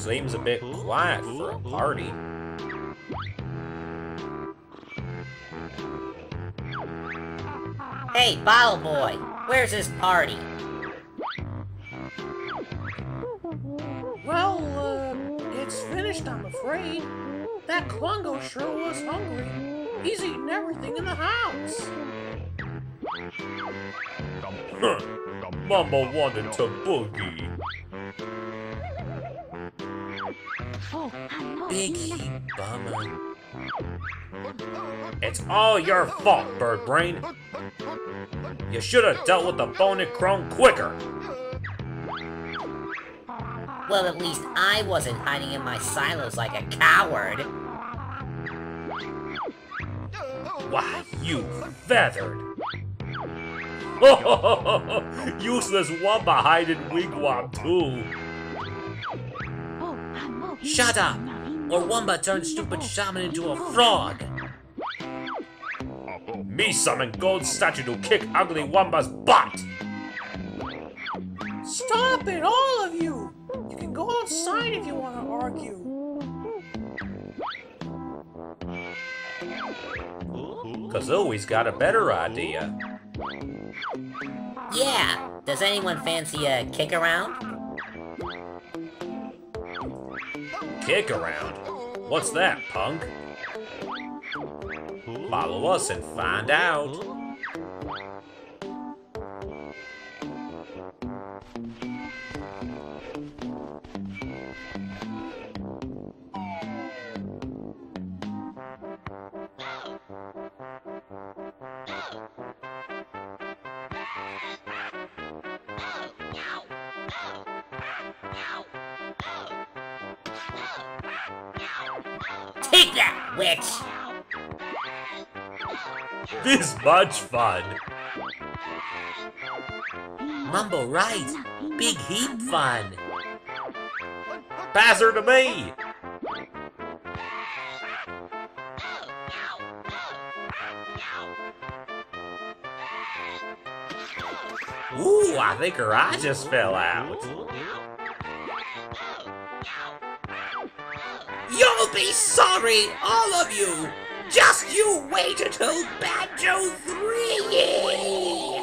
Seems a bit quiet for a party. Hey, Bottle Boy, where's this party? Well, it's finished, I'm afraid. That Kwongo Shrew was hungry. He's eaten everything in the house. Mama wanted to boogie. Biggie Wamba. It's all your fault, Birdbrain. You should have dealt with the boned crone quicker. Well, at least I wasn't hiding in my silos like a coward. Why, you feathered. Useless Wamba hide in Wigwam too. Shut up, or Wamba turns stupid shaman into a frog. Me summon gold statue to kick ugly Wamba's butt. Stop it, all of you. You can go outside if you want to argue. Kazooie's got a better idea. Yeah, does anyone fancy a kick around? Kick around? What's that, punk? Follow us and find out. Take that, witch! This much fun! Mumbo right! Big heap fun! Pass her to me! Ooh, I think her eye just fell out! You'll be sorry, all of you! Just you wait until Banjo 3!